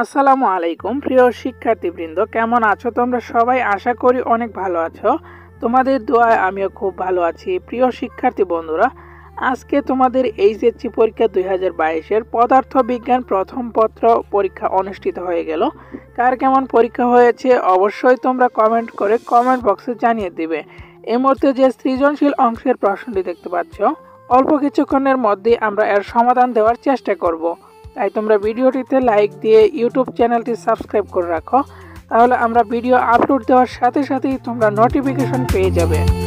আসসালামু আলাইকুম প্রিয় শিক্ষার্থীবৃন্দ, কেমন আছো তোমরা সবাই? আশা করি অনেক ভালো আছো। তোমাদের দোয়ায় আমিও খুব ভালো আছি। প্রিয় শিক্ষার্থী বন্ধুরা, আজকে তোমাদের এইচএসসি পরীক্ষা 2022-এর পদার্থ বিজ্ঞান প্রথম পত্র পরীক্ষা অনুষ্ঠিত হয়ে গেল। কার কেমন পরীক্ষা হয়েছে অবশ্যই তোমরা কমেন্ট করে কমেন্ট বক্সে জানিয়ে দিবে। এই মুহূর্তে যে সৃজনশীল অংশের প্রশ্নটি দেখতে পাচ্ছ, অল্প কিছুক্ষণের মধ্যে আমরা এর সমাধান দেওয়ার চেষ্টা করব। তাই তোমরা ভিডিওটিতে লাইক দিয়ে ইউটিউব চ্যানেলটি সাবস্ক্রাইব করে রাখো, তাহলে আমরা ভিডিও আপলোড দেওয়ার সাথে সাথেই তোমরা নোটিফিকেশন পেয়ে যাবে।